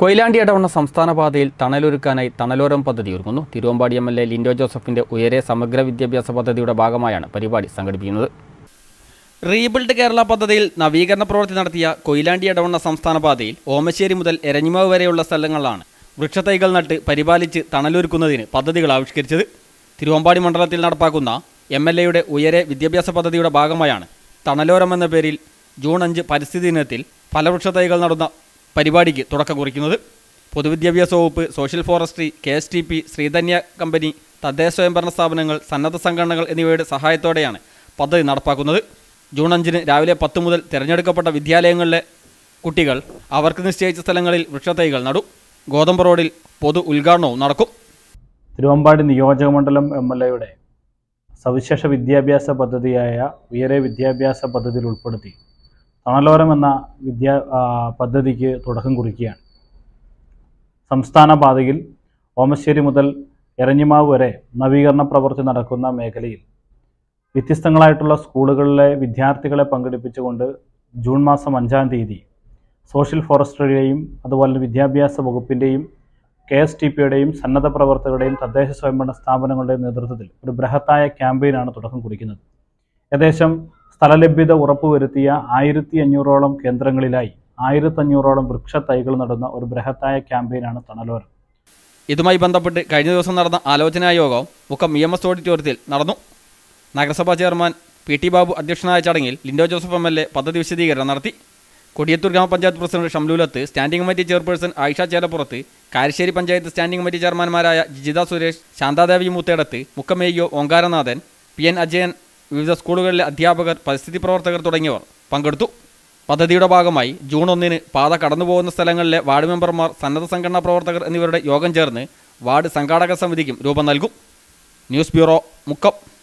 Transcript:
കൊയിലാണ്ടി എടവണ്ണ സംസ്ഥാന പാതയിൽ തണലൊരുക്കാനായി തണലോരം പദ്ധതി ഒരുങ്ങുന്നു. തിരുവമ്പാടി MLA ലിൻറോ ജോസഫിൻ്റെ ഉയരെ സമഗ്ര വിദ്യാഭ്യാസ പദ്ധതിയുടെ ഭാഗമായാണ് പരിപാടി സംഘടിപ്പിക്കുന്നത്. റീബിൽഡ് കേരള പദ്ധതിയിൽ നവീകരണ പ്രവൃത്തി നടത്തിയ കൊയിലാണ്ടി എടവണ്ണ സംസ്ഥാന പാതയിൽ ഓമശ്ശേരി മുതൽ എരഞ്ഞിമാവ് വരെയുള്ള സ്ഥലങ്ങളിലാണ് വൃക്ഷത്തൈകൾ നട്ട് പരിപാലിച്ച് തണലൊരുക്കുന്നതിന് പദ്ധതികൾ ആവിഷ്കരിച്ചത്. തിരുവമ്പാടി മണ്ഡലത്തിൽ നടപ്പാക്കുന്ന MLAയുടെ ഉയരെ വിദ്യാഭ്യാസ പദ്ധതിയുടെ ഭാഗമായാണ് തണലോരം എന്ന പേരിൽ ജൂൺ 5 പരിസ്ഥിതി ദിനത്തിൽ ഫലവൃക്ഷത്തൈകൾ നടന്ന പരിപാടിക്ക് തുടക്കം കുറിക്കുന്നത്. പൊതുവിദ്യാഭ്യാസ വകുപ്പ്, social forestry, KSTP, Sreedhanya company, തദ്ദേശ സ്വയംഭരണ സ്ഥാപനങ്ങൾ, സന്നദ്ധ സംഘടനകൾ എന്നിവയുടെ സഹായത്തോടെയാണ് പദ്ധതി നടപ്പാക്കുന്നത്. ജൂൺ 5 രാവിലെ 10 മുതൽ തിരഞ്ഞെടുക്കപ്പെട്ട വിദ്യാലയങ്ങളിലെ കുട്ടികൾ അവർക്ക് നിശ്ചയിച്ച സ്ഥലങ്ങളിൽ വൃക്ഷത്തൈകൾ നടും. ഗോതമ്പ് റോഡിൽ പൊതു ഉദ്ഘാടനവും നടക്കും. തിരുവമ്പാടി നിയോജക മണ്ഡലം MLAയുടെ സവിശേഷ വിദ്യാഭ്യാസ പദ്ധതിയായ ഉയരെ വിദ്യാഭ്യാസ പദ്ധതിയിൽ ഉൾപ്പെടുത്തി തണലോരം എന്ന പദ്ധതിക്ക് തുടക്കം കുറിക്കുകയാണ്. സംസ്ഥാന പാതയിൽ ഓമശ്ശേരി മുതൽ എരഞ്ഞിമാവ് വരെ നവീകരണ പ്രവൃത്തി നടക്കുന്ന മേഖലയിൽ വ്യത്യസ്തങ്ങളായിട്ടുള്ള സ്കൂളുകളിലെ വിദ്യാർത്ഥികളെ പങ്കെടുപ്പിച്ചുകൊണ്ട് ജൂൺ 5 സോഷ്യൽ ഫോറസ്ട്രിയുടെയും അതുപോലെ വിദ്യാഭ്യാസ വകുപ്പിൻ്റെയും KSTPയുടെയും സന്നദ്ധ പ്രവർത്തകരുടെയും തദ്ദേശ സ്വയംഭരണ സ്ഥാപനങ്ങളുടെയും നേതൃത്വത്തിൽ ഒരു ബൃഹത്തായ ക്യാമ്പയിനാണ് തുടക്കം കുറിക്കുന്നത്. ഏകദേശം സ്ഥലലഭ്യത ഉറപ്പുവരുത്തിയ 1500ഓളം കേന്ദ്രങ്ങളിലായി 1500ഓളം വൃക്ഷത്തൈകൾ നടന്ന ഒരു ബൃഹത്തായ ക്യാമ്പയിനാണ് തണലോരം. ഇതുമായി ബന്ധപ്പെട്ട് കഴിഞ്ഞ ദിവസം നടന്ന ആലോചനാ യോഗം മുക്കം EMS ഓഡിറ്റോറിയത്തിൽ നടന്നു. നഗരസഭാ ചെയർമാൻ PT ബാബു അധ്യക്ഷനായ ചടങ്ങിൽ ലിൻഡോ ജോസഫ് MLA പദ്ധതി വിശദീകരണം നടത്തി. കൊടിയത്തൂർ ഗ്രാമപഞ്ചായത്ത് president Shamlulath, standing committee chairperson Ayisha Chelappurath, Karassery panchayat standing committee ചെയർമാൻമാരായ ജിജിത സുരേഷ്, ശാന്താദേവി മൂത്തേടത്ത്, മുക്കമേയ്യോ ഓങ്കാരനാഥൻ, PN അജയൻ, വിവിധ സ്കൂളുകളിലെ അധ്യാപകർ, പരിസ്ഥിതി പ്രവർത്തകർ തുടങ്ങിയവർ പങ്കെടുത്തു. പദ്ധതിയുടെ ഭാഗമായി ജൂൺ 1 പാത കടന്നുപോകുന്ന സ്ഥലങ്ങളിലെ വാർഡ് മെമ്പർമാർ, സന്നദ്ധ സംഘടനാ പ്രവർത്തകർ എന്നിവരുടെ യോഗം ചേർന്ന് വാർഡ് സംഘാടക സമിതിക്കും രൂപം നൽകും. News bureau, Mukkam.